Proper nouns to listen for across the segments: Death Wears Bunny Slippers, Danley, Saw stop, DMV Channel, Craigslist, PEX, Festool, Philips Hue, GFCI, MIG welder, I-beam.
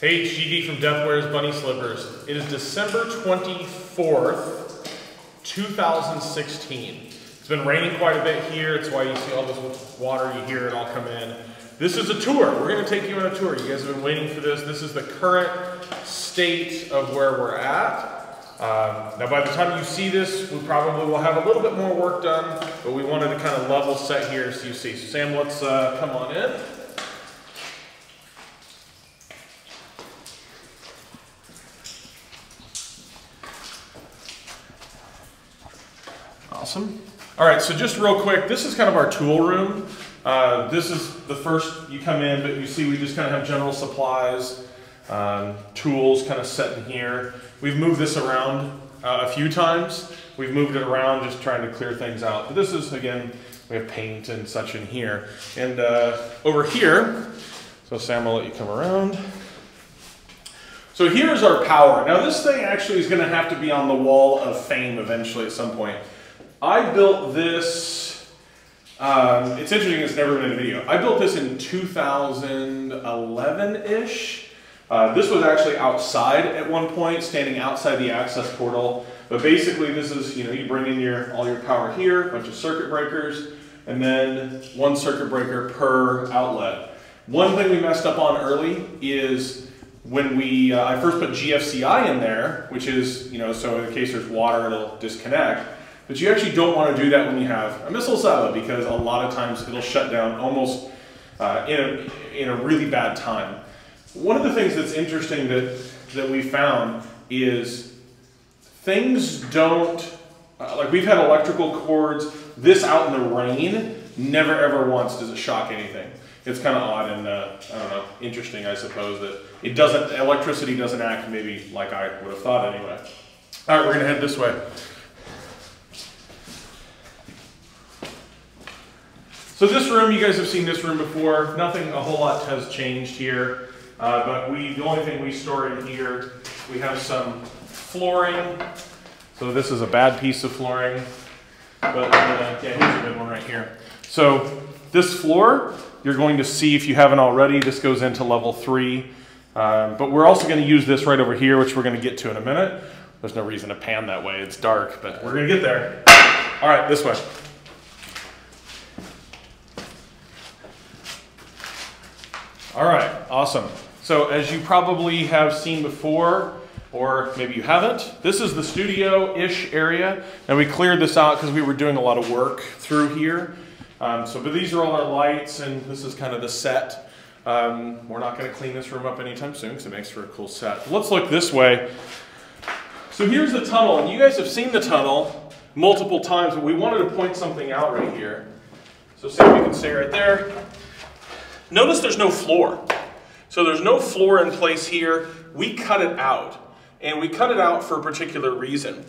Hey, it's GD from Death Wears Bunny Slippers. It is December 24th, 2016. It's been raining quite a bit here. It's why you see all this water, you hear it all come in. This is a tour. We're gonna take you on a tour. You guys have been waiting for this. This is the current state of where we're at. Now by the time you see this, we probably will have a little bit more work done, but we wanted to kind of level set here so you see. So Sam, let's come on in. Awesome. All right, so just real quick, this is kind of our tool room. This is the first you come in, but you see we just kind of have general supplies, tools kind of set in here. We've moved this around a few times. We've moved it around just trying to clear things out. But this is, again, we have paint and such in here. And over here, so Sam, I'll let you come around. So here's our power. Now this thing actually is gonna have to be on the wall of fame eventually at some point. I built this, it's interesting, it's never been in a video. I built this in 2011-ish. This was actually outside at one point, standing outside the access portal. But basically this is, you know, you bring in your, all your power here, a bunch of circuit breakers, and then one circuit breaker per outlet. One thing we messed up on early is when we, I first put GFCI in there, which is, you know, so in case there's water, it'll disconnect. But you actually don't want to do that when you have a missile salvo because a lot of times it'll shut down almost in a really bad time. One of the things that's interesting that we found is things don't, like we've had electrical cords, this out in the rain, never ever once does it shock anything. It's kind of odd and I don't know, interesting I suppose that it doesn't, electricity doesn't act maybe like I would have thought anyway. All right, we're gonna head this way. So this room, you guys have seen this room before. Nothing a whole lot has changed here, but the only thing we store in here, we have some flooring. So this is a bad piece of flooring, but yeah, here's a good one right here. So this floor, you're going to see if you haven't already, this goes into level 3, but we're also gonna use this right over here, which we're gonna get to in a minute. There's no reason to pan that way, it's dark, but we're gonna get there. All right, this way. All right, awesome. So as you probably have seen before, or maybe you haven't, this is the studio-ish area. And we cleared this out because we were doing a lot of work through here. But these are all our lights and this is kind of the set. We're not gonna clean this room up anytime soon because it makes for a cool set. But let's look this way. So here's the tunnel, and you guys have seen the tunnel multiple times, but we wanted to point something out right here. So see if you can stay right there. Notice there's no floor. So there's no floor in place here. We cut it out, and we cut it out for a particular reason.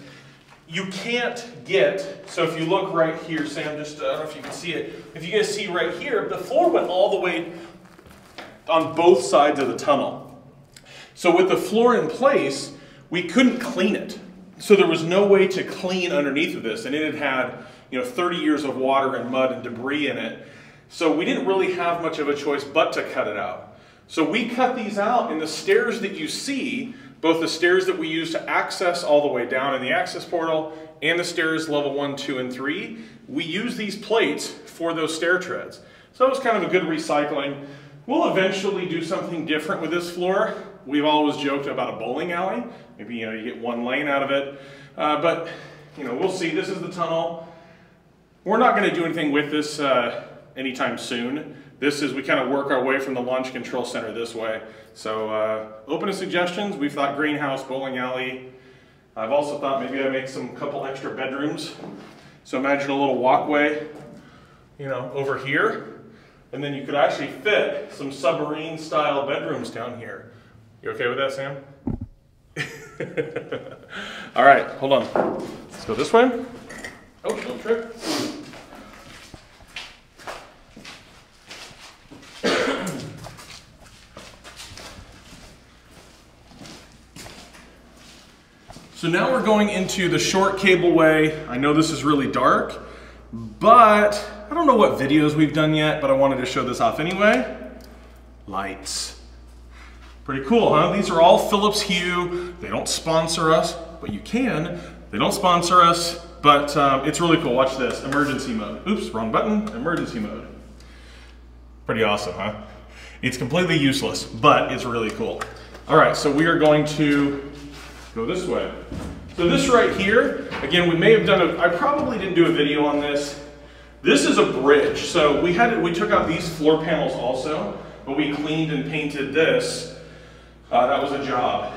You can't get, so if you look right here, Sam, just, I don't know if you can see it. If you guys see right here, the floor went all the way on both sides of the tunnel. So with the floor in place, we couldn't clean it. So there was no way to clean underneath of this, and it had, you know, 30 years of water and mud and debris in it. So we didn't really have much of a choice but to cut it out. So we cut these out, and the stairs that you see, both the stairs that we use to access all the way down in the access portal and the stairs level 1, 2, and 3, we use these plates for those stair treads. So it was kind of a good recycling. We'll eventually do something different with this floor. We've always joked about a bowling alley. Maybe, you know, you get one lane out of it. But, you know, we'll see. This is the tunnel. We're not gonna do anything with this anytime soon. This is, we kind of work our way from the launch control center this way. So open to suggestions. We've thought greenhouse, bowling alley. I've also thought maybe I make some couple extra bedrooms. So imagine a little walkway, you know, over here. And then you could actually fit some submarine style bedrooms down here. You okay with that, Sam? All right, hold on. Let's go this way. Oh, don't trip. So now we're going into the short cableway. I know this is really dark, but I don't know what videos we've done yet, but I wanted to show this off anyway. Lights. Pretty cool, huh? These are all Philips Hue. They don't sponsor us, but you can. They don't sponsor us, but it's really cool. Watch this, emergency mode. Oops, wrong button, emergency mode. Pretty awesome, huh? It's completely useless, but it's really cool. All right, so we are going to go this way. So this right here, again, we may have done I probably didn't do a video on this. This is a bridge. So we took out these floor panels also, but we cleaned and painted this. That was a job.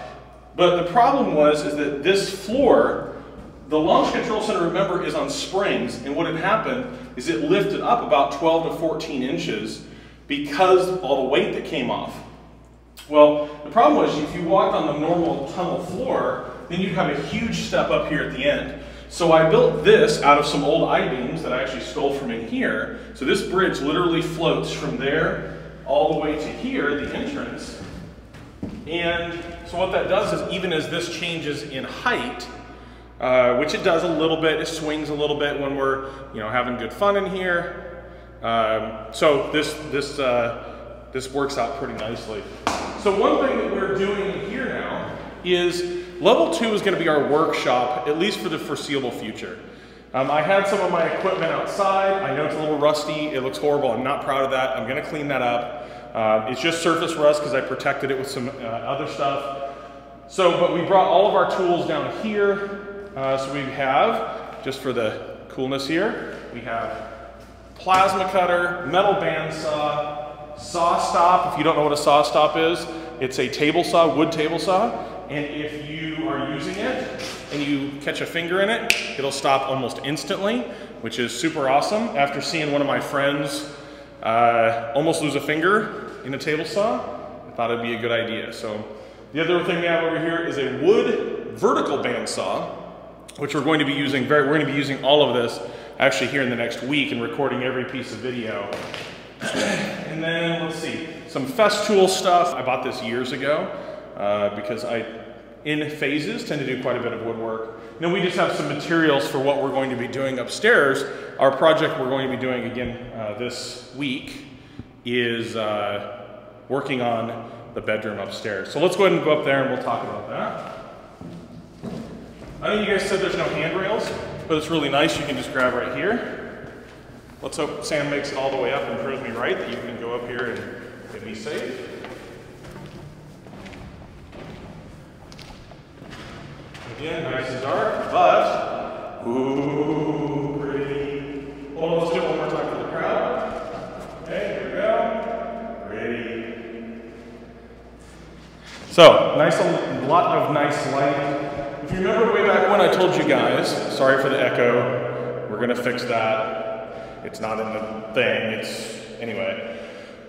But the problem is that this floor, the launch control center, remember, is on springs, and what had happened is it lifted up about 12 to 14 inches because of all the weight that came off. Well, the problem was if you walked on the normal tunnel floor, then you'd have a huge step up here at the end. So I built this out of some old I-beams that I actually stole from in here. So this bridge literally floats from there all the way to here, the entrance. And so what that does is even as this changes in height, which it does a little bit, it swings a little bit when we're having good fun in here. So this works out pretty nicely. So one thing that we're doing here now is level 2 is going to be our workshop, at least for the foreseeable future. I had some of my equipment outside. I know it's a little rusty. It looks horrible. I'm not proud of that. I'm going to clean that up. It's just surface rust because I protected it with some other stuff. So, but we brought all of our tools down here. So we have, just for the coolness here, we have plasma cutter, metal band saw, saw stop. If you don't know what a saw stop is, it's a table saw, wood table saw. And if you are using it and you catch a finger in it, it'll stop almost instantly, which is super awesome. After seeing one of my friends almost lose a finger in a table saw, I thought it'd be a good idea. So the other thing we have over here is a wood vertical band saw, which we're going to be using all of this actually here in the next week and recording every piece of video. And then let's see, some Festool stuff. I bought this years ago because I, in phases, tend to do quite a bit of woodwork. And then we just have some materials for what we're going to be doing upstairs. Our project we're going to be doing again this week is working on the bedroom upstairs. So let's go ahead and go up there and we'll talk about that. I know you guys said there's no handrails, but it's really nice. You can just grab right here. Let's hope Sam makes it all the way up and proves me right that you can go up here and be safe. Again, nice and dark, but ooh, pretty. Hold on, let's do it one more time for the crowd. Okay, here we go. Pretty. So, a lot of nice light. If you remember way back when I told you guys, sorry for the echo, we're gonna fix that. It's not in the thing, anyway.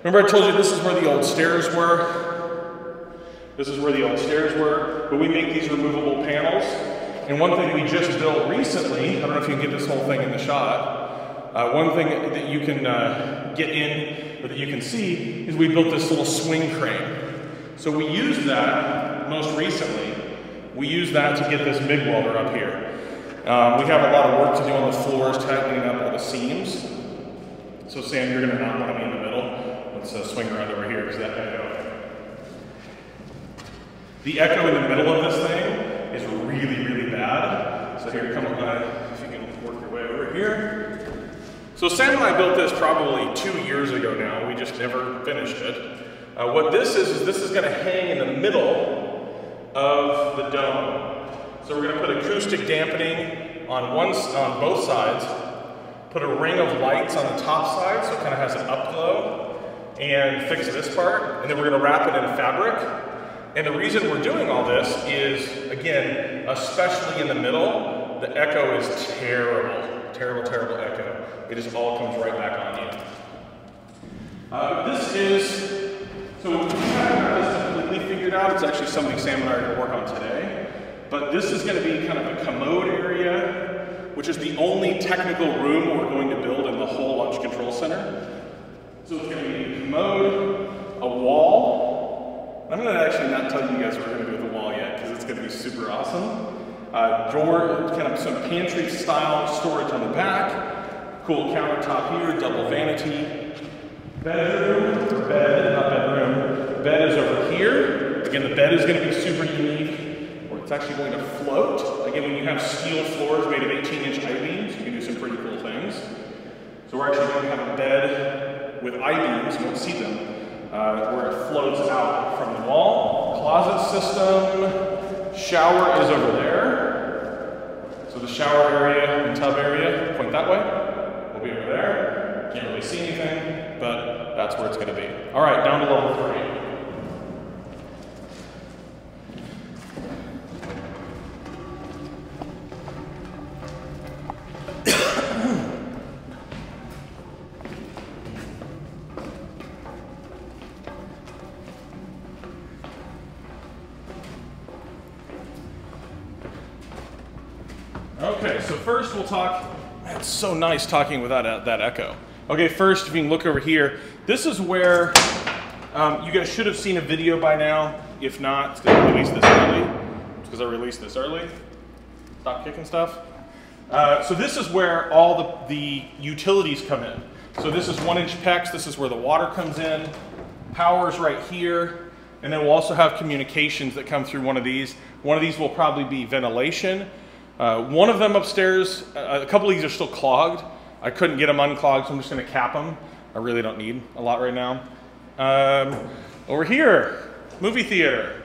Remember I told you this is where the old stairs were? This is where the old stairs were, but we make these removable panels. And one thing we just built recently, I don't know if you can get this whole thing in the shot, one thing that you can get in, or that you can see, is we built this little swing crane. So we used that most recently. We used that to get this MIG welder up here. We have a lot of work to do on the floors, tightening up all the seams. So Sam, you're gonna not wanna be in the middle. Let's swing around over here, because that guy knows. The echo in the middle of this thing is really, really bad. So here, come on, if you can work your way over here. So Sam and I built this probably 2 years ago now. We just never finished it. What this is this is gonna hang in the middle of the dome. So we're gonna put acoustic dampening on both sides, put a ring of lights on the top side so it kinda has an upglow, and fix this part, and then we're gonna wrap it in fabric. And the reason we're doing all this is, again, especially in the middle, the echo is terrible. Terrible, terrible echo. It just all comes right back on you. So we haven't got this completely figured out. It's actually something Sam and I are going to work on today. But this is going to be kind of a commode area, which is the only technical room we're going to build in the whole launch control center. So it's going to be a commode, a wall. I'm going to actually not tell you guys what we're going to do with the wall yet, because it's going to be super awesome. Drawer, kind of some pantry style storage on the back. Cool countertop here, double vanity. Bedroom, bed, not bedroom. Bed is over here. Again, the bed is going to be super unique, or it's actually going to float. Again, when you have steel floors made of 18-inch I-beams, you can do some pretty cool things. So we're actually going to have a bed with I-beams, you won't see them, where it floats out from the wall. Closet system, shower is over there. So the shower area and tub area, point that way, will be over there. Can't really see anything, but that's where it's going to be. All right, down to level 3. Okay, so first we'll talk, man, it's so nice talking without that echo. Okay, first, if you can look over here, this is where you guys should have seen a video by now. If not, it's because I released this early. Stop kicking stuff. So this is where all the utilities come in. So this is 1-inch PEX, this is where the water comes in, power's right here, and then we'll also have communications that come through one of these. One of these will probably be ventilation. One of them upstairs, a couple of these are still clogged. I couldn't get them unclogged, so I'm just going to cap them. I really don't need a lot right now. Over here, movie theater.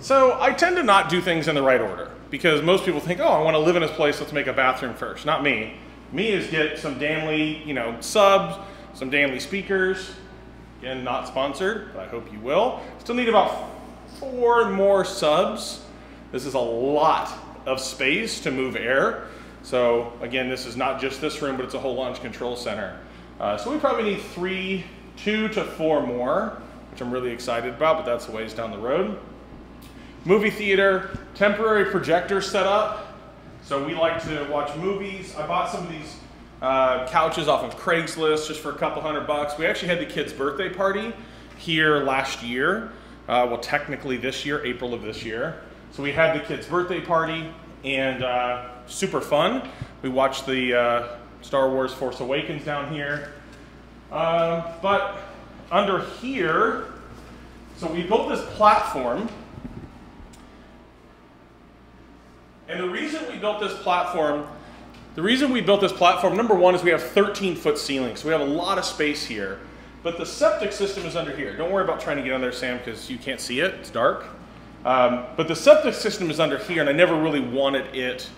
So I tend to not do things in the right order because most people think, oh, I want to live in this place, let's make a bathroom first. Not me. Me is get some Danley, you know, subs, some Danley speakers. Again, not sponsored, but I hope you will. Still need about 4 more subs. This is a lot of space to move air. So again, this is not just this room, but it's a whole launch control center. So we probably need 2 to 4 more, which I'm really excited about, but that's a ways down the road. Movie theater, temporary projector set up. So we like to watch movies. I bought some of these couches off of Craigslist just for a couple $100. We actually had the kids' birthday party here last year. Well, technically this year, April of this year. So we had the kids' birthday party, and super fun. We watched the Star Wars Force Awakens down here. But under here, so we built this platform. And the reason we built this platform, number one, is we have 13-foot ceilings. So we have a lot of space here. But the septic system is under here. Don't worry about trying to get under there, Sam, because you can't see it. It's dark. But the septic system is under here, and I never really wanted it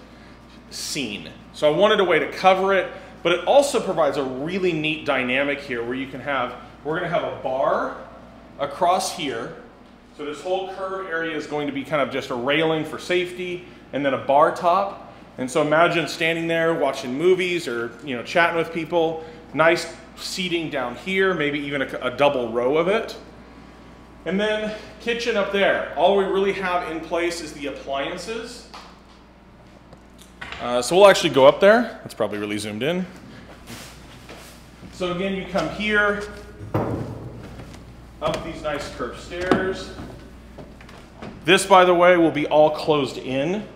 seen. So I wanted a way to cover it, but it also provides a really neat dynamic here where you can have, we're going to have a bar across here. So this whole curved area is going to be kind of just a railing for safety, and then a bar top. And so imagine standing there watching movies or, you know, chatting with people. Nice seating down here, maybe even a double row of it. And then kitchen up there. All we really have in place is the appliances. So we'll actually go up there. That's probably really zoomed in. So again, you come here, up these nice curved stairs. This, by the way, will be all closed in.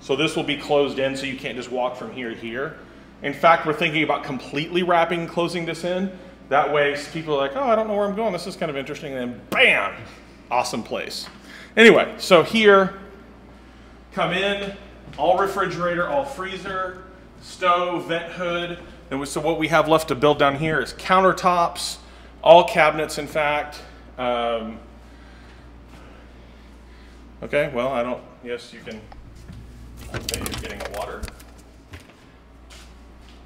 So this will be closed in, so you can't just walk from here to here. In fact, we're thinking about completely wrapping, closing this in. That way, people are like, oh, I don't know where I'm going. This is kind of interesting. And then, bam, awesome place. Anyway, so here, come in, all refrigerator, all freezer, stove, vent hood. And so what we have left to build down here is countertops, all cabinets, in fact. Okay, well, I don't, yes, you can, okay, you're getting a water.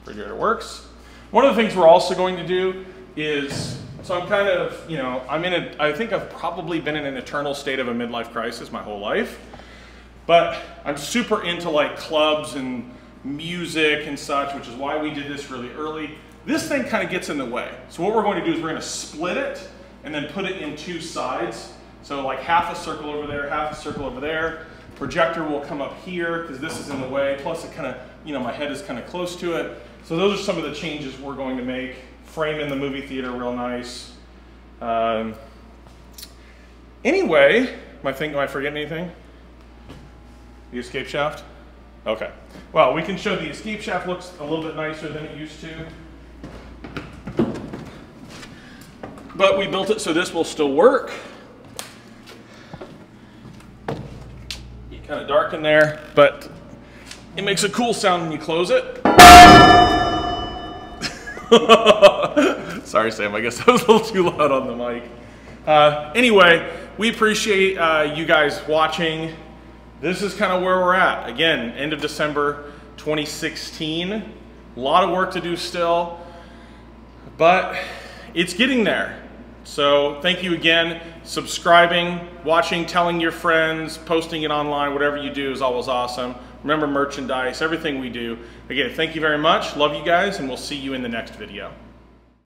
Refrigerator works. One of the things we're also going to do is, so I'm kind of, you know, I think I've probably been in an eternal state of a midlife crisis my whole life, but I'm super into like clubs and music and such, which is why we did this really early. This thing kind of gets in the way. So what we're going to do is we're going to split it and then put it in 2 sides. So like half a circle over there, half a circle over there. Projector will come up here because this is in the way. Plus it kind of, you know, my head is kind of close to it. So those are some of the changes we're going to make. Frame in the movie theater real nice. Anyway, am I forgetting anything? The escape shaft? Okay. Well, we can show the escape shaft looks a little bit nicer than it used to. But we built it so this will still work. kind of dark in there, but it makes a cool sound when you close it. Sorry, Sam, I guess I was a little too loud on the mic. Anyway, we appreciate you guys watching. This is kind of where we're at. Again, end of December 2016. A lot of work to do still, but it's getting there. So thank you again. Subscribing, watching, telling your friends, posting it online, whatever you do is always awesome. Remember merchandise, everything we do. Again, thank you very much. Love you guys, and we'll see you in the next video.